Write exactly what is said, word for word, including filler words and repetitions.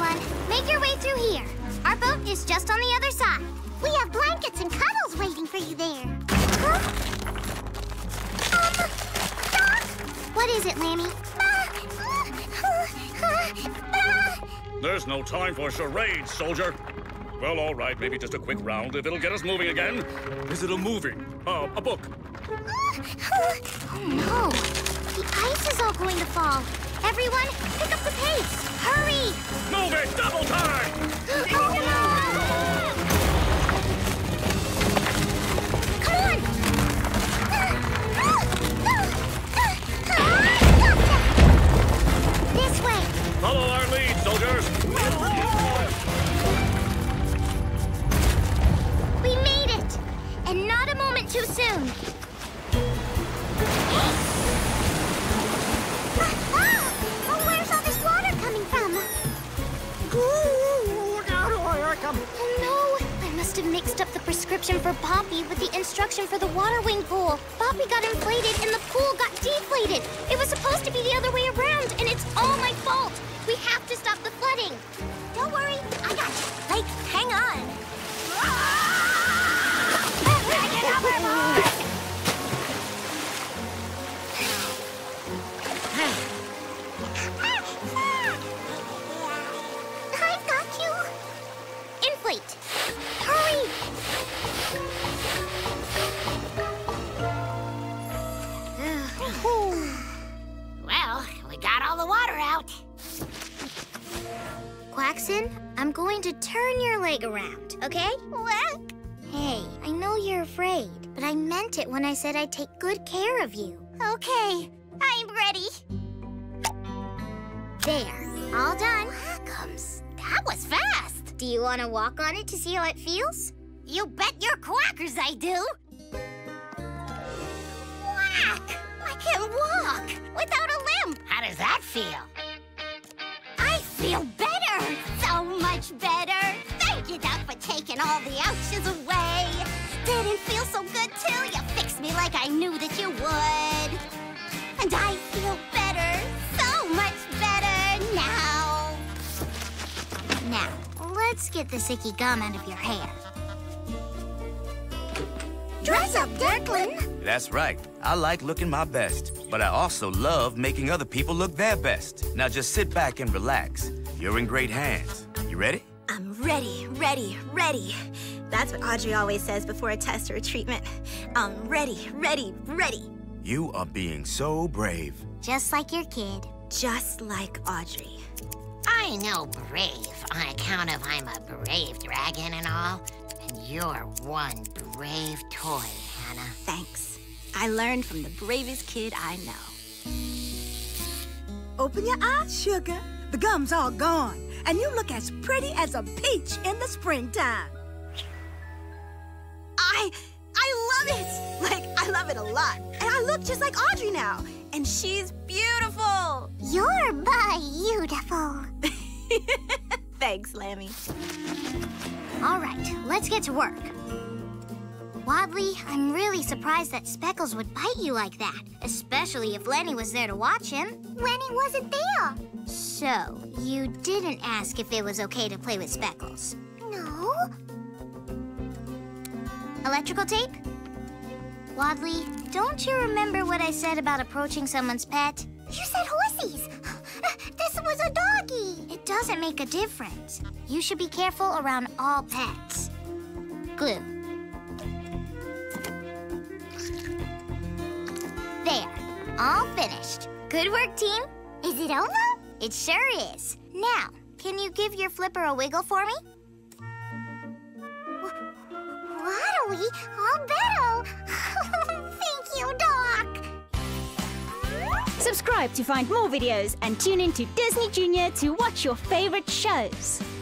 everyone. Make your way through here. Our boat is just on the other side. We have blankets and cuddles waiting for you there. Huh? Um, Doc? What is it, Lenny? There's no time for charades, soldier. Well, all right, maybe just a quick round if it'll get us moving again. Is it a movie? Uh, a book? Oh, no. The ice is all going to fall. Everyone, pick up the pace. Hurry! Move it! Double time! Oh, no! Come on! This way! Follow our lead, soldiers! We made it! And not a moment too soon! Oh, where's all this water coming from? Look out, here I come! Oh, no! I must have mixed up the prescription for Poppy with the instruction for the water wing pool. Poppy got inflated and the pool got deflated. It was supposed to be the other way around, and it's all my fault. We have to stop the flooding. Don't worry, I got you. Like, hang on. I can help her, boy. I got you. Inflate. Hurry. Well, we got all the water out. Quackson, I'm going to turn your leg around, okay? Look. Hey, I know you're afraid, but I meant it when I said I'd take good care of you. Okay, I'm ready. There, all done. Wackums, that was fast. Do you want to walk on it to see how it feels? You bet your quackers I do. Quack! I can walk without a limp. How does that feel? I feel better. So much better. Thank you, Doc, for taking all the ouches away. Didn't feel so good till you fixed me like I knew that you would. And I feel better. So much better now. Now, let's get the sticky gum out of your hair. Dress up, Declan! That's right. I like looking my best, but I also love making other people look their best. Now just sit back and relax. You're in great hands. You ready? I'm ready, ready, ready. That's what Audrey always says before a test or a treatment. I'm ready, ready, ready. You are being so brave. Just like your kid. Just like Audrey. I know brave on account of I'm a brave dragon and all. You're one brave toy, Hannah. Thanks. I learned from the bravest kid I know. Open your eyes, sugar. The gum's all gone, and you look as pretty as a peach in the springtime. I... I love it! Like, I love it a lot. And I look just like Audrey now, and she's beautiful! You're beautiful. Thanks, Lammy. All right, let's get to work. Waddly, I'm really surprised that Speckles would bite you like that, especially if Lenny was there to watch him. Lenny wasn't there. So, you didn't ask if it was okay to play with Speckles? No. Electrical tape? Waddly, don't you remember what I said about approaching someone's pet? You said horsies. This was a doggy. It doesn't make a difference. You should be careful around all pets. Glue. There. All finished. Good work, team. Is it Olo? It sure is. Now, can you give your flipper a wiggle for me? Waddly? I'll bet O. Thank you, Doc. Subscribe to find more videos and tune in to Disney Junior to watch your favorite shows.